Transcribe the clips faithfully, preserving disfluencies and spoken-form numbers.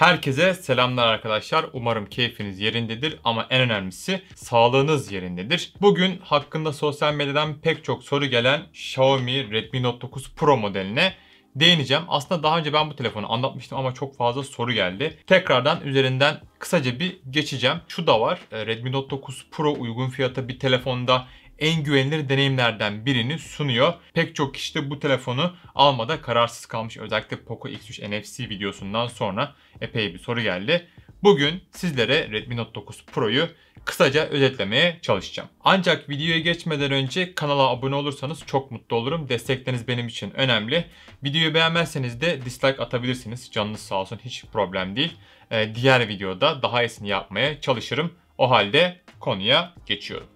Herkese selamlar arkadaşlar. Umarım keyfiniz yerindedir ama en önemlisi sağlığınız yerindedir. Bugün hakkında sosyal medyadan pek çok soru gelen Xiaomi Redmi Note dokuz Pro modeline değineceğim. Aslında daha önce ben bu telefonu anlatmıştım ama çok fazla soru geldi. Tekrardan üzerinden kısaca bir geçeceğim. Şu da var. Redmi Note dokuz Pro uygun fiyata bir telefonda en güvenilir deneyimlerden birini sunuyor. Pek çok kişi de bu telefonu almada kararsız kalmış. Özellikle Poco X üç N F C videosundan sonra epey bir soru geldi. Bugün sizlere Redmi Note dokuz Pro'yu kısaca özetlemeye çalışacağım. Ancak videoya geçmeden önce kanala abone olursanız çok mutlu olurum. Destekleriniz benim için önemli. Videoyu beğenmezseniz de dislike atabilirsiniz. Canınız sağ olsun, hiç problem değil. Ee, diğer videoda daha iyisini yapmaya çalışırım. O halde konuya geçiyorum.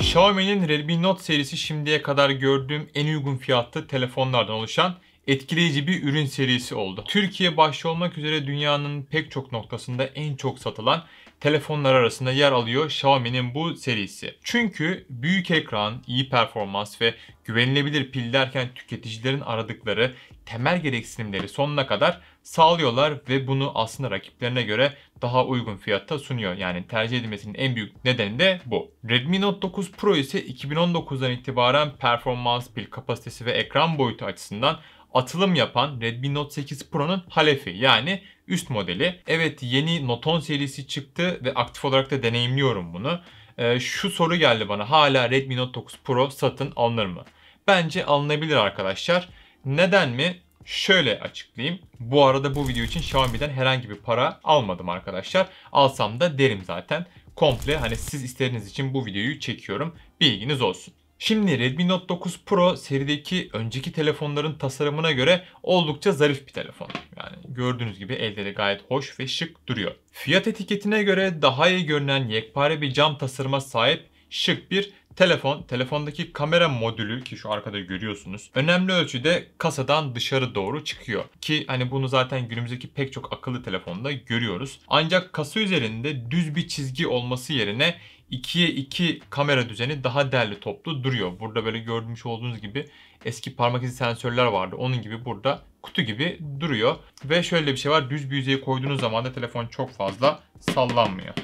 Xiaomi'nin Redmi Note serisi şimdiye kadar gördüğüm en uygun fiyatlı telefonlardan oluşan etkileyici bir ürün serisi oldu. Türkiye başta olmak üzere dünyanın pek çok noktasında en çok satılan telefonlar arasında yer alıyor Xiaomi'nin bu serisi. Çünkü büyük ekran, iyi performans ve güvenilebilir pil derken tüketicilerin aradıkları temel gereksinimleri sonuna kadar sağlıyorlar ve bunu aslında rakiplerine göre daha uygun fiyatta sunuyor. Yani tercih edilmesinin en büyük nedeni de bu. Redmi Note dokuz Pro ise iki bin on dokuzdan itibaren performans, pil kapasitesi ve ekran boyutu açısından atılım yapan Redmi Note sekiz Pro'nun halefi, yani üst modeli. Evet, yeni Note on serisi çıktı ve aktif olarak da deneyimliyorum bunu. Ee, şu soru geldi bana: hala Redmi Note dokuz Pro satın alınır mı? Bence alınabilir arkadaşlar. Neden mi? Şöyle açıklayayım. Bu arada bu video için Xiaomi'den herhangi bir para almadım arkadaşlar. Alsam da derim zaten. Komple hani siz istediğiniz için bu videoyu çekiyorum. Bilginiz olsun. Şimdi Redmi Note dokuz Pro serideki önceki telefonların tasarımına göre oldukça zarif bir telefon. Yani gördüğünüz gibi elde de gayet hoş ve şık duruyor. Fiyat etiketine göre daha iyi görünen yekpare bir cam tasarıma sahip şık bir telefon. Telefondaki kamera modülü, ki şu arkada görüyorsunuz, önemli ölçüde kasadan dışarı doğru çıkıyor. Ki hani bunu zaten günümüzdeki pek çok akıllı telefonda görüyoruz. Ancak kasa üzerinde düz bir çizgi olması yerine ikiye iki kamera düzeni daha derli toplu duruyor. Burada böyle görmüş olduğunuz gibi eski parmak izi sensörler vardı. Onun gibi burada kutu gibi duruyor. Ve şöyle bir şey var. Düz bir yüzeye koyduğunuz zaman da telefon çok fazla sallanmıyor.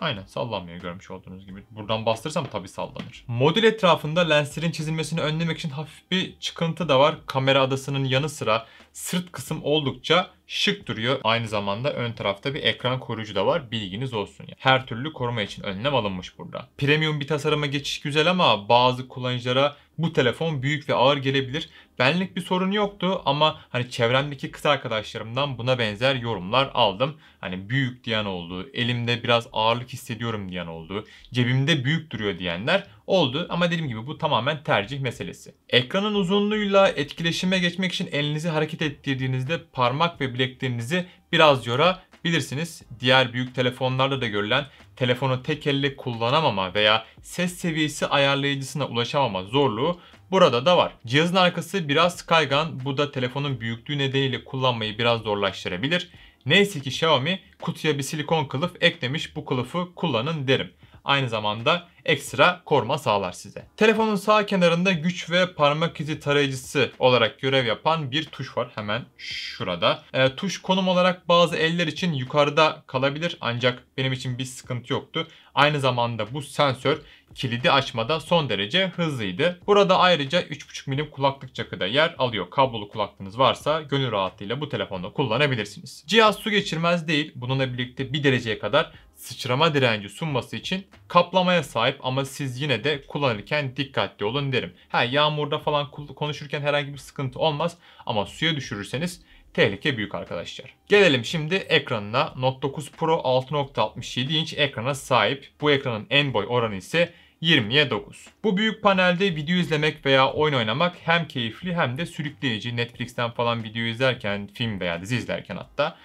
Aynen, sallanmıyor görmüş olduğunuz gibi. Buradan bastırsam tabii sallanır. Modül etrafında lenslerin çizilmesini önlemek için hafif bir çıkıntı da var. Kamera adasının yanı sıra sırt kısım oldukça şık duruyor. Aynı zamanda ön tarafta bir ekran koruyucu da var. Bilginiz olsun. Her türlü koruma için önlem alınmış burada. Premium bir tasarıma geçiş güzel ama bazı kullanıcılara bu telefon büyük ve ağır gelebilir. Benlik bir sorun yoktu ama hani çevremdeki kız arkadaşlarımdan buna benzer yorumlar aldım. Hani büyük diyen oldu, elimde biraz ağırlık hissediyorum diyen oldu, cebimde büyük duruyor diyenler oldu. Ama dediğim gibi bu tamamen tercih meselesi. Ekranın uzunluğuyla etkileşime geçmek için elinizi hareket ettirdiğinizde parmak ve bileklerinizi biraz yorabilirsiniz. Diğer büyük telefonlarda da görülen telefonu tek elle kullanamama veya ses seviyesi ayarlayıcısına ulaşamama zorluğu burada da var. Cihazın arkası biraz kaygan. Bu da telefonun büyüklüğü nedeniyle kullanmayı biraz zorlaştırabilir. Neyse ki Xiaomi kutuya bir silikon kılıf eklemiş. Bu kılıfı kullanın derim. Aynı zamanda ekstra koruma sağlar size. Telefonun sağ kenarında güç ve parmak izi tarayıcısı olarak görev yapan bir tuş var. Hemen şurada. E, tuş konum olarak bazı eller için yukarıda kalabilir. Ancak benim için bir sıkıntı yoktu. Aynı zamanda bu sensör kilidi açmada son derece hızlıydı. Burada ayrıca üç buçuk milimetre kulaklık çakı da yer alıyor. Kablolu kulaklığınız varsa gönül rahatlığıyla bu telefonu kullanabilirsiniz. Cihaz su geçirmez değil. Bununla birlikte bir dereceye kadar sıçrama direnci sunması için kaplamaya sahip ama siz yine de kullanırken dikkatli olun derim. Ha, yağmurda falan konuşurken herhangi bir sıkıntı olmaz ama suya düşürürseniz tehlike büyük arkadaşlar. Gelelim şimdi ekranına. Note dokuz Pro altı nokta altmış yedi inç ekrana sahip. Bu ekranın en boy oranı ise yirmiye dokuz. Bu büyük panelde video izlemek veya oyun oynamak hem keyifli hem de sürükleyici. Netflix'ten falan video izlerken, film veya dizi izlerken hatta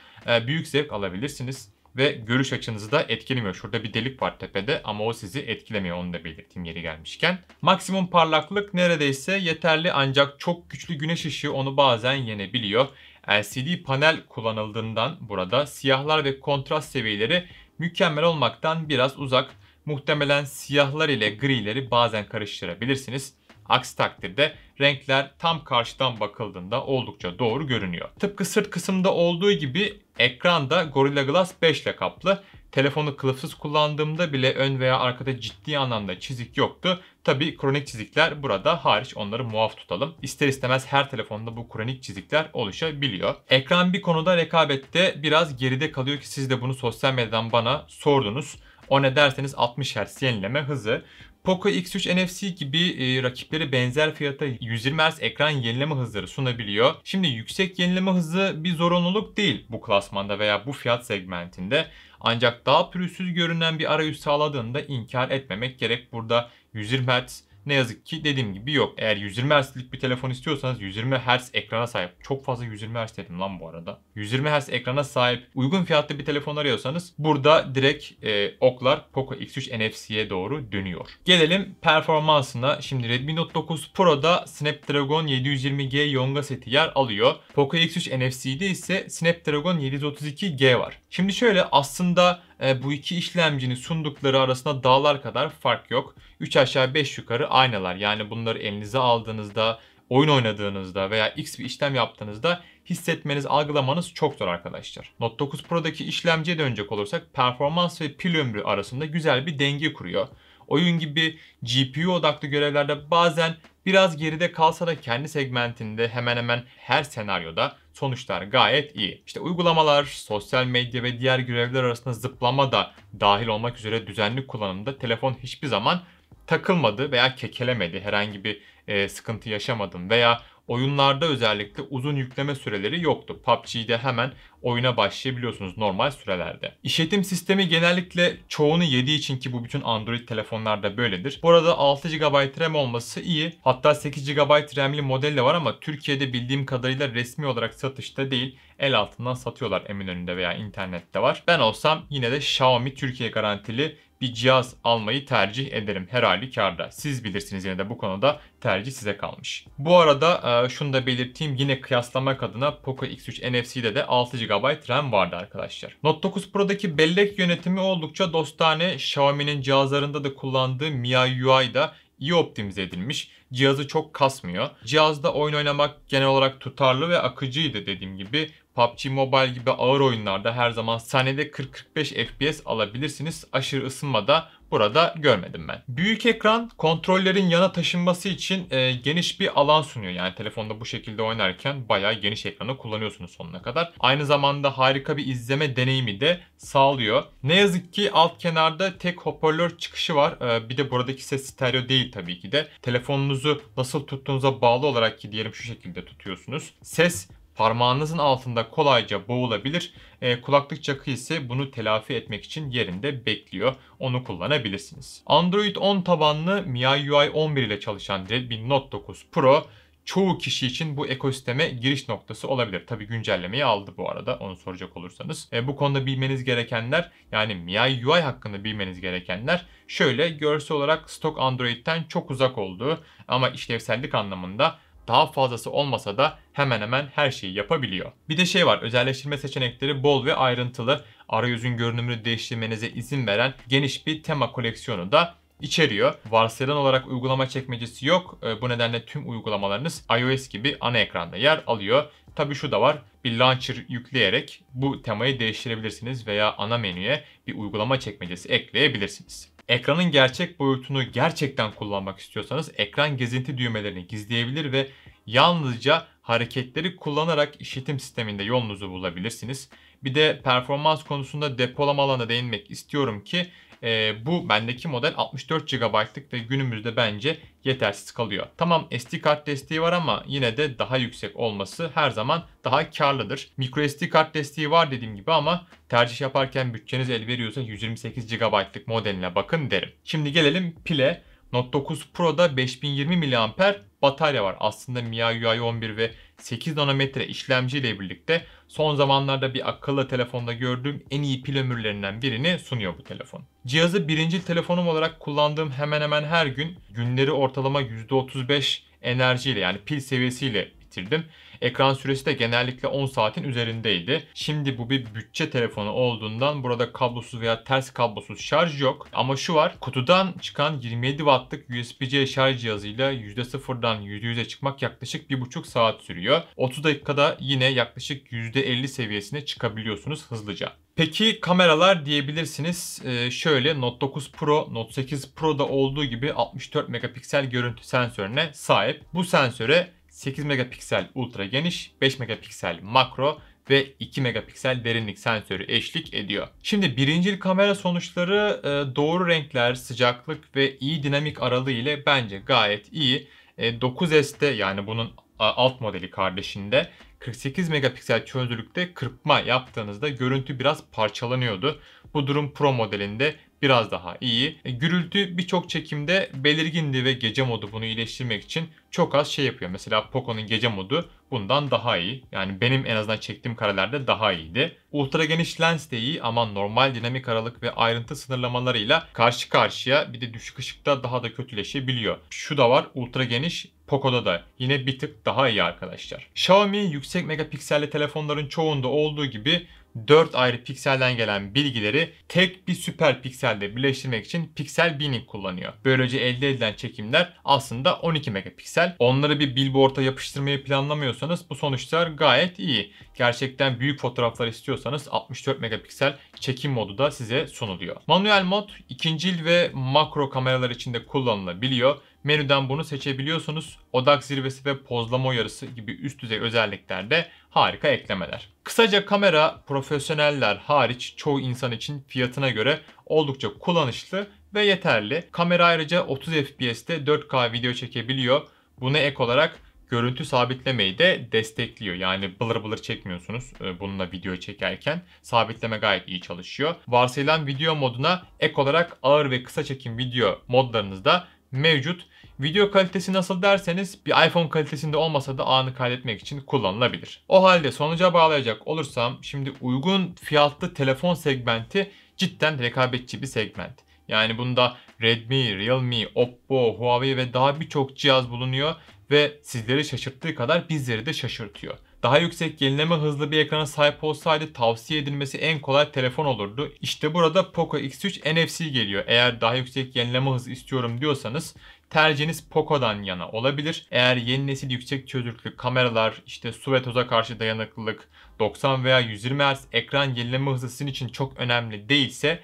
büyük zevk alabilirsiniz. Ve görüş açınızı da etkilemiyor. Şurada bir delik var tepede ama o sizi etkilemiyor. Onu da belirteyim yeri gelmişken. Maksimum parlaklık neredeyse yeterli ancak çok güçlü güneş ışığı onu bazen yenebiliyor. L C D panel kullanıldığından burada siyahlar ve kontrast seviyeleri mükemmel olmaktan biraz uzak. Muhtemelen siyahlar ile grileri bazen karıştırabilirsiniz. Aksi takdirde renkler tam karşıdan bakıldığında oldukça doğru görünüyor. Tıpkı sırt kısımda olduğu gibi ekranda Gorilla Glass beş ile kaplı. Telefonu kılıfsız kullandığımda bile ön veya arkada ciddi anlamda çizik yoktu. Tabii kronik çizikler burada hariç, onları muaf tutalım. İster istemez her telefonda bu kronik çizikler oluşabiliyor. Ekran bir konuda rekabette biraz geride kalıyor ki siz de bunu sosyal medyadan bana sordunuz. O ne derseniz altmış hertz yenileme hızı. Poco X üç N F C gibi e, rakipleri benzer fiyata yüz yirmi hertz ekran yenileme hızları sunabiliyor. Şimdi yüksek yenileme hızı bir zorunluluk değil bu klasmanda veya bu fiyat segmentinde. Ancak daha pürüzsüz görünen bir arayüz sağladığında inkar etmemek gerek. Burada yüz yirmi hertz ne yazık ki dediğim gibi yok. Eğer yüz yirmi hertzlik bir telefon istiyorsanız yüz yirmi hertz ekrana sahip. Çok fazla yüz yirmi hertz dedim lan bu arada. yüz yirmi hertz ekrana sahip uygun fiyatlı bir telefon arıyorsanız burada direkt e, oklar Poco X üç N F C'ye doğru dönüyor. Gelelim performansına. Şimdi Redmi Note dokuz Pro'da Snapdragon yedi yüz yirmi G yonga seti yer alıyor. Poco X üç N F C'de ise Snapdragon yedi yüz otuz iki G var. Şimdi şöyle, aslında bu iki işlemcinin sundukları arasında dağlar kadar fark yok. üç aşağı beş yukarı aynalar. Yani bunları elinize aldığınızda, oyun oynadığınızda veya X bir işlem yaptığınızda hissetmeniz, algılamanız çok zor arkadaşlar. Note dokuz Pro'daki işlemciye dönecek olursak performans ve pil ömrü arasında güzel bir denge kuruyor. Oyun gibi G P U odaklı görevlerde bazen biraz geride kalsa da kendi segmentinde hemen hemen her senaryoda sonuçlar gayet iyi. İşte uygulamalar, sosyal medya ve diğer görevler arasında zıplama da dahil olmak üzere düzenli kullanımda telefon hiçbir zaman takılmadı veya kekelemedi. Herhangi bir e, sıkıntı yaşamadım veya oyunlarda özellikle uzun yükleme süreleri yoktu. P U B G'de hemen oyuna başlayabiliyorsunuz normal sürelerde. İşletim sistemi genellikle çoğunu yediği için, ki bu bütün Android telefonlarda böyledir. Bu arada altı gigabayt RAM olması iyi. Hatta sekiz gigabayt RAM'li model de var ama Türkiye'de bildiğim kadarıyla resmi olarak satışta değil. El altından satıyorlar, Eminönü'nde veya internette var. Ben olsam yine de Xiaomi Türkiye garantili bir cihaz almayı tercih ederim her halükarda. Siz bilirsiniz, yine de bu konuda tercih size kalmış. Bu arada şunu da belirteyim, yine kıyaslamak adına Poco X üç N F C'de de altı gigabayt RAM vardı arkadaşlar. Note dokuz Pro'daki bellek yönetimi oldukça dostane. Xiaomi'nin cihazlarında da kullandığı M I U I da iyi optimize edilmiş. Cihazı çok kasmıyor. Cihazda oyun oynamak genel olarak tutarlı ve akıcıydı dediğim gibi. P U B G Mobile gibi ağır oyunlarda her zaman saniyede kırk kırk beş F P S alabilirsiniz. Aşırı ısınma da burada görmedim ben. Büyük ekran kontrollerin yana taşınması için e, geniş bir alan sunuyor. Yani telefonda bu şekilde oynarken bayağı geniş ekranı kullanıyorsunuz sonuna kadar. Aynı zamanda harika bir izleme deneyimi de sağlıyor. Ne yazık ki alt kenarda tek hoparlör çıkışı var. E, bir de buradaki ses stereo değil tabii ki de. Telefonunuzu nasıl tuttuğunuza bağlı olarak, ki diyelim şu şekilde tutuyorsunuz. Ses parmağınızın altında kolayca boğulabilir. E, kulaklık çakı ise bunu telafi etmek için yerinde bekliyor. Onu kullanabilirsiniz. Android on tabanlı M I U I on bir ile çalışan Redmi Note dokuz Pro çoğu kişi için bu ekosisteme giriş noktası olabilir. Tabii güncellemeyi aldı bu arada, onu soracak olursanız. E, bu konuda bilmeniz gerekenler, yani M I U I hakkında bilmeniz gerekenler şöyle: görsel olarak stok Android'ten çok uzak olduğu ama işlevsellik anlamında daha fazlası olmasa da hemen hemen her şeyi yapabiliyor. Bir de şey var, özelleştirme seçenekleri bol ve ayrıntılı. Arayüzün görünümünü değiştirmenize izin veren geniş bir tema koleksiyonu da içeriyor. Varsayılan olarak uygulama çekmecesi yok. Bu nedenle tüm uygulamalarınız iOS gibi ana ekranda yer alıyor. Tabii şu da var, bir launcher yükleyerek bu temayı değiştirebilirsiniz veya ana menüye bir uygulama çekmecesi ekleyebilirsiniz. Ekranın gerçek boyutunu gerçekten kullanmak istiyorsanız ekran gezinti düğmelerini gizleyebilir ve yalnızca hareketleri kullanarak işletim sisteminde yolunuzu bulabilirsiniz. Bir de performans konusunda depolama alanına değinmek istiyorum ki e, bu bendeki model altmış dört gigabaytlık ve günümüzde bence yetersiz kalıyor. Tamam, S D kart desteği var ama yine de daha yüksek olması her zaman daha karlıdır. Micro S D kart desteği var dediğim gibi ama tercih yaparken bütçeniz el veriyorsa yüz yirmi sekiz gigabaytlık modeline bakın derim. Şimdi gelelim pile. Note dokuz Pro'da beş bin yirmi miliamper batarya var. Aslında M I U I on bir ve sekiz nanometre işlemci ile birlikte son zamanlarda bir akıllı telefonda gördüğüm en iyi pil ömürlerinden birini sunuyor bu telefon. Cihazı birincil telefonum olarak kullandığım hemen hemen her gün, günleri ortalama yüzde otuz beş enerjiyle, yani pil seviyesiyle bitirdim. Ekran süresi de genellikle on saatin üzerindeydi. Şimdi bu bir bütçe telefonu olduğundan burada kablosuz veya ters kablosuz şarj yok. Ama şu var, kutudan çıkan yirmi yedi wattlık U S B-C şarj cihazıyla yüzde sıfırdan yüzde yüze çıkmak yaklaşık bir buçuk saat sürüyor. otuz dakikada yine yaklaşık yüzde elli seviyesine çıkabiliyorsunuz hızlıca. Peki kameralar diyebilirsiniz. Ee, şöyle Note dokuz Pro, Note sekiz Pro'da olduğu gibi altmış dört megapiksel görüntü sensörüne sahip. Bu sensöre sekiz megapiksel ultra geniş, beş megapiksel makro ve iki megapiksel derinlik sensörü eşlik ediyor. Şimdi birincil kamera sonuçları doğru renkler, sıcaklık ve iyi dinamik aralığı ile bence gayet iyi. dokuz S'te yani bunun alt modeli kardeşinde kırk sekiz megapiksel çözünürlükte kırpma yaptığınızda görüntü biraz parçalanıyordu. Bu durum Pro modelinde biraz daha iyi. Gürültü birçok çekimde belirgindi ve gece modu bunu iyileştirmek için çok az şey yapıyor. Mesela Poco'nun gece modu bundan daha iyi. Yani benim en azından çektiğim karelerde daha iyiydi. Ultra geniş lens de iyi ama normal dinamik aralık ve ayrıntı sınırlamalarıyla karşı karşıya, bir de düşük ışıkta daha da kötüleşebiliyor. Şu da var, ultra geniş Poco'da da yine bir tık daha iyi arkadaşlar. Xiaomi yüksek megapikselli telefonların çoğunda olduğu gibi dört ayrı pikselden gelen bilgileri tek bir süper pikselde birleştirmek için piksel binning kullanıyor. Böylece elde edilen çekimler aslında on iki megapiksel. Onları bir billboard'a yapıştırmayı planlamıyorsanız bu sonuçlar gayet iyi. Gerçekten büyük fotoğraflar istiyorsanız altmış dört megapiksel çekim modu da size sunuluyor. Manuel mod ikincil ve makro kameralar için de kullanılabiliyor. Menüden bunu seçebiliyorsunuz. Odak zirvesi ve pozlama uyarısı gibi üst düzey özelliklerde harika eklemeler. Kısaca kamera profesyoneller hariç çoğu insan için fiyatına göre oldukça kullanışlı ve yeterli. Kamera ayrıca otuz F P S'te dört K video çekebiliyor. Buna ek olarak görüntü sabitlemeyi de destekliyor. Yani bılır bılır çekmiyorsunuz bununla video çekerken. Sabitleme gayet iyi çalışıyor. Varsayılan video moduna ek olarak ağır ve kısa çekim video modlarınızda mevcut. Video kalitesi nasıl derseniz bir iPhone kalitesinde olmasa da anı kaydetmek için kullanılabilir. O halde sonuca bağlayacak olursam şimdi uygun fiyatlı telefon segmenti cidden rekabetçi bir segment. Yani bunda Redmi, Realme, Oppo, Huawei ve daha birçok cihaz bulunuyor ve sizleri şaşırttığı kadar bizleri de şaşırtıyor. Daha yüksek yenileme hızlı bir ekrana sahip olsaydı tavsiye edilmesi en kolay telefon olurdu. İşte burada Poco X üç N F C geliyor. Eğer daha yüksek yenileme hızı istiyorum diyorsanız tercihiniz Poco'dan yana olabilir. Eğer yeni nesil yüksek çözünürlüklü kameralar, işte su ve toza karşı dayanıklılık, doksan veya yüz yirmi hertz ekran yenileme hızı sizin için çok önemli değilse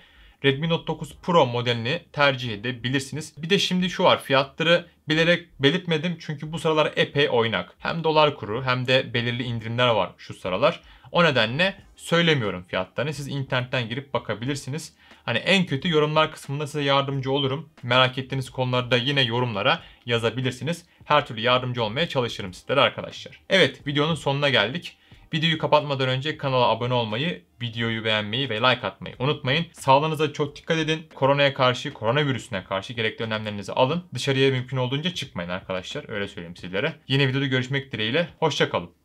Redmi Note dokuz Pro modelini tercih edebilirsiniz. Bir de şimdi şu var, fiyatları bilerek belirtmedim çünkü bu sıralar epey oynak. Hem dolar kuru hem de belirli indirimler var şu sıralar. O nedenle söylemiyorum fiyatlarını. Siz internetten girip bakabilirsiniz. Hani en kötü yorumlar kısmında size yardımcı olurum. Merak ettiğiniz konularda yine yorumlara yazabilirsiniz. Her türlü yardımcı olmaya çalışırım sizlere arkadaşlar. Evet, videonun sonuna geldik. Videoyu kapatmadan önce kanala abone olmayı, videoyu beğenmeyi ve like atmayı unutmayın. Sağlığınıza çok dikkat edin. Koronaya karşı, koronavirüsüne karşı gerekli önlemlerinizi alın. Dışarıya mümkün olduğunca çıkmayın arkadaşlar. Öyle söyleyeyim sizlere. Yeni videoda görüşmek dileğiyle. Hoşça kalın.